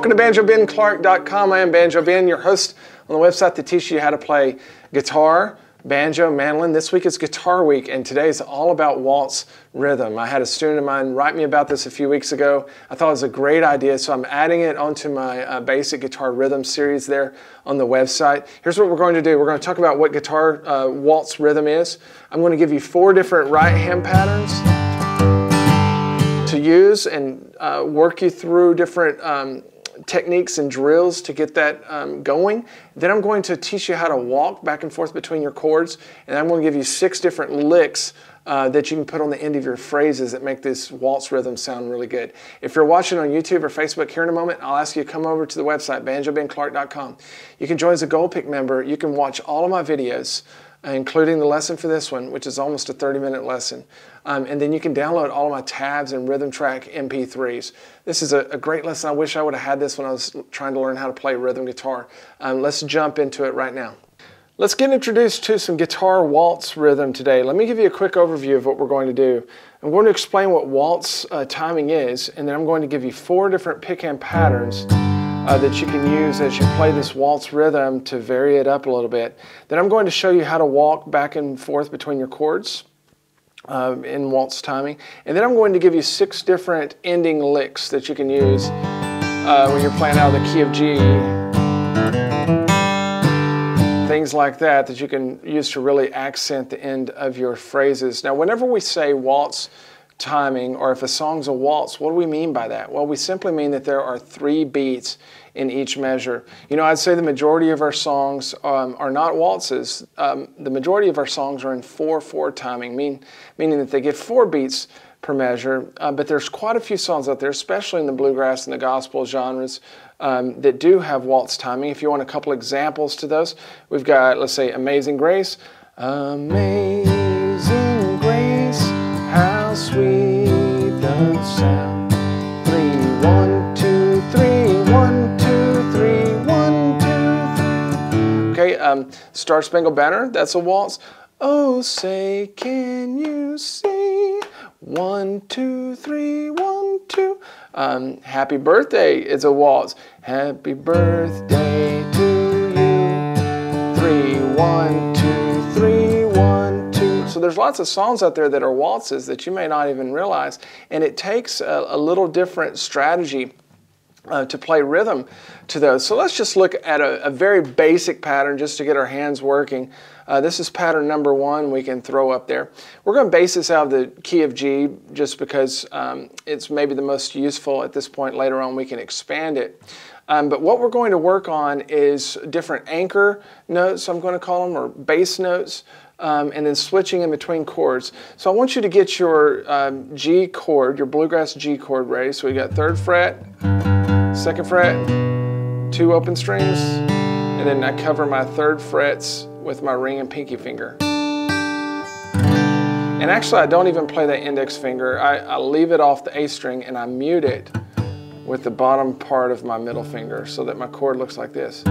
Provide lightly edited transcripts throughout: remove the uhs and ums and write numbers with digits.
Welcome to BanjoBenClark.com. I am Banjo Ben, your host on the website that teaches you how to play guitar, banjo, mandolin. This week is Guitar Week, and today is all about waltz rhythm. I had a student of mine write me about this a few weeks ago. I thought it was a great idea, so I'm adding it onto my basic guitar rhythm series there on the website. Here's what we're going to do. We're going to talk about what guitar waltz rhythm is. I'm going to give you four different right hand patterns to use and work you through different techniques and drills to get that going. Then I'm going to teach you how to walk back and forth between your chords, and I'm going to give you six different licks that you can put on the end of your phrases that make this waltz rhythm sound really good. If you're watching on YouTube or Facebook here in a moment, I'll ask you to come over to the website, BanjoBenClark.com. You can join as a Gold Pick member. You can watch all of my videos, including the lesson for this one, which is almost a 30-minute lesson. And then you can download all of my tabs and rhythm track MP3s. This is a great lesson. I wish I would have had this when I was trying to learn how to play rhythm guitar. Let's jump into it right now. Let's get introduced to some guitar waltz rhythm today. Let me give you a quick overview of what we're going to do. I'm going to explain what waltz timing is, and then I'm going to give you four different pick hand patterns that you can use as you play this waltz rhythm to vary it up a little bit. Then I'm going to show you how to walk back and forth between your chords in waltz timing. And then I'm going to give you six different ending licks that you can use when you're playing out of the key of G. Things like that that you can use to really accent the end of your phrases. Now, whenever we say waltz timing, or if a song's a waltz, what do we mean by that? Well, we simply mean that there are three beats in each measure. You know, I'd say the majority of our songs are not waltzes. The majority of our songs are in 4/4 timing, meaning that they get four beats per measure, but there's quite a few songs out there, especially in the bluegrass and the gospel genres, that do have waltz timing. If you want a couple examples to those, we've got, let's say, Amazing Grace. Amazing Grace, how sweet the sound. 3, 1, 2, 3, 1, 2, 3, 1, 2, 3. Okay, Star Spangled Banner, that's a waltz. Oh, say, can you see? 1, 2, 3, 1, 2. Happy Birthday is a waltz. Happy birthday to you. 3, 1, 2, 3, 1, 2. So there's lots of songs out there that are waltzes that you may not even realize, and it takes a little different strategy to play rhythm to those. So let's just look at a very basic pattern just to get our hands working. This is pattern number one we can throw up there. We're going to base this out of the key of G just because it's maybe the most useful at this point. Later on we can expand it. But what we're going to work on is different anchor notes, I'm going to call them, or bass notes, and then switching in between chords. So I want you to get your G chord, your bluegrass G chord ready. So we got 3rd fret, 2nd fret, 2 open strings, and then I cover my 3rd frets with my ring and pinky finger. And actually I don't even play that index finger. I leave it off the A string and I mute it with the bottom part of my middle finger so that my chord looks like this.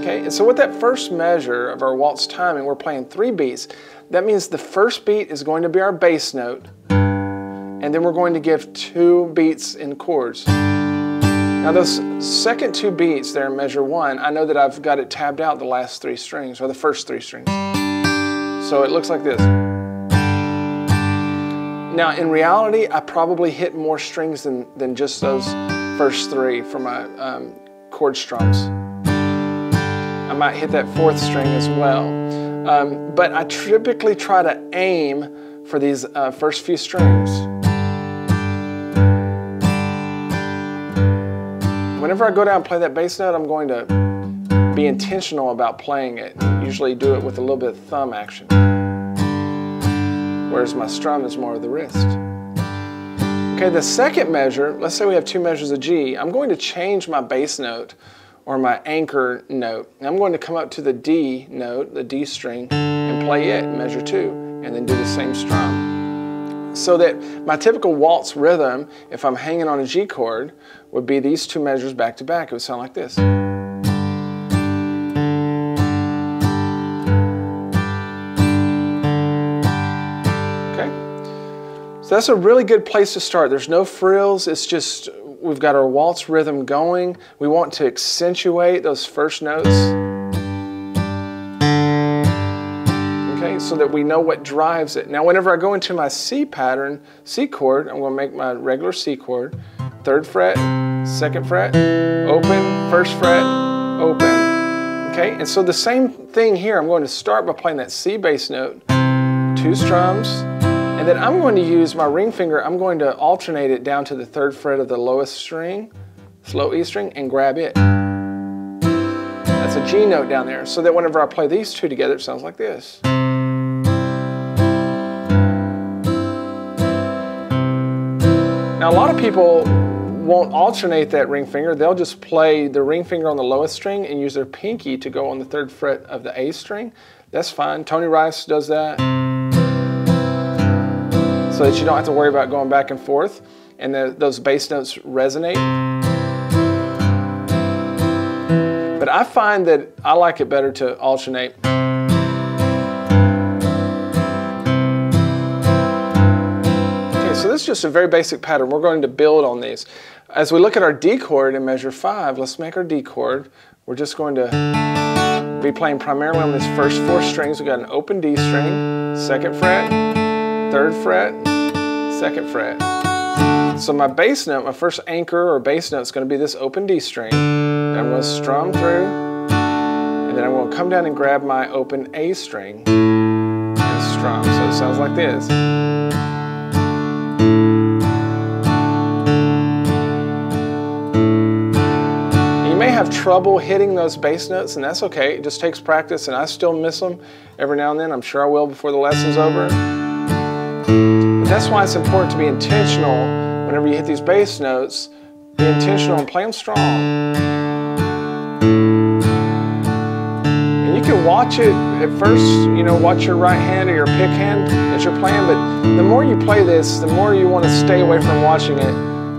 Okay, and so with that first measure of our waltz timing, we're playing 3 beats. That means the first beat is going to be our bass note, and then we're going to give 2 beats in chords. Now those second 2 beats there in measure one, I know that I've got it tabbed out the last 3 strings, or the first 3 strings. So it looks like this. Now in reality, I probably hit more strings than just those first 3 for my chord strums. I might hit that 4th string as well. But I typically try to aim for these first few strings. Whenever I go down and play that bass note, I'm going to be intentional about playing it. And usually do it with a little bit of thumb action, whereas my strum is more of the wrist. Okay, the second measure, let's say we have 2 measures of G, I'm going to change my bass note or my anchor note. And I'm going to come up to the D note, the D string, and play it in measure 2, and then do the same strum. So that my typical waltz rhythm, if I'm hanging on a G chord, would be these 2 measures back to back. It would sound like this. Okay? So that's a really good place to start. There's no frills, it's just we've got our waltz rhythm going. We want to accentuate those first notes. Okay, so that we know what drives it. Now whenever I go into my C pattern, C chord, I'm going to make my regular C chord. 3rd fret, 2nd fret, open, 1st fret, open. Okay, and so the same thing here, I'm going to start by playing that C bass note, 2 strums, and then I'm going to use my ring finger, I'm going to alternate it down to the 3rd fret of the lowest string, slow E string, and grab it. That's a G note down there, so that whenever I play these two together, it sounds like this. Now a lot of people won't alternate that ring finger, they'll just play the ring finger on the lowest string and use their pinky to go on the 3rd fret of the A string. That's fine, Tony Rice does that. So that you don't have to worry about going back and forth and those bass notes resonate. But I find that I like it better to alternate. So this is just a very basic pattern. We're going to build on these. As we look at our D chord in measure 5, let's make our D chord. We're just going to be playing primarily on these first 4 strings. We've got an open D string, 2nd fret, 3rd fret, 2nd fret. So my bass note, my first anchor or bass note is going to be this open D string. And I'm going to strum through, and then I'm going to come down and grab my open A string and strum. So it sounds like this. Have trouble hitting those bass notes, and that's okay, it just takes practice, and I still miss them every now and then. I'm sure I will before the lesson's over. But that's why it's important to be intentional whenever you hit these bass notes. Be intentional and play them strong. And you can watch it at first, you know, watch your right hand or your pick hand that you're playing, but the more you play this, the more you want to stay away from watching it,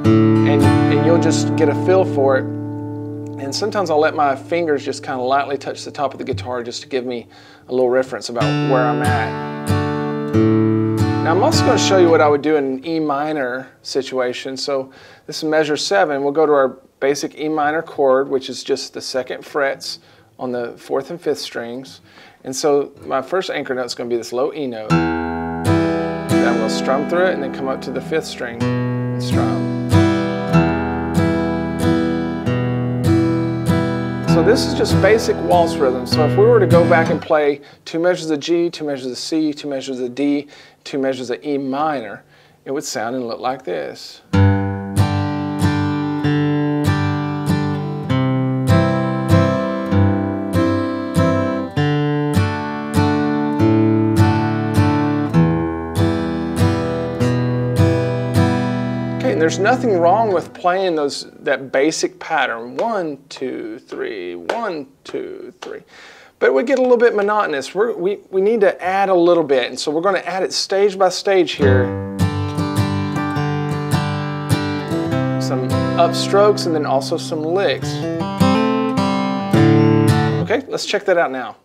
and you'll just get a feel for it. And sometimes I'll let my fingers just kind of lightly touch the top of the guitar just to give me a little reference about where I'm at. Now I'm also going to show you what I would do in an E minor situation. So this is measure 7. We'll go to our basic E minor chord, which is just the 2nd frets on the 4th and 5th strings. And so my first anchor note is going to be this low E note. Then I'm going to strum through it and then come up to the 5th string and strum. So this is just basic waltz rhythm. So if we were to go back and play 2 measures of G, 2 measures of C, 2 measures of D, 2 measures of E minor, it would sound and look like this. There's nothing wrong with playing that basic pattern, 1, 2, 3, 1, 2, 3, but we get a little bit monotonous. We need to add a little bit, and so we're going to add it stage by stage here. Some upstrokes and then also some licks. Okay, let's check that out now.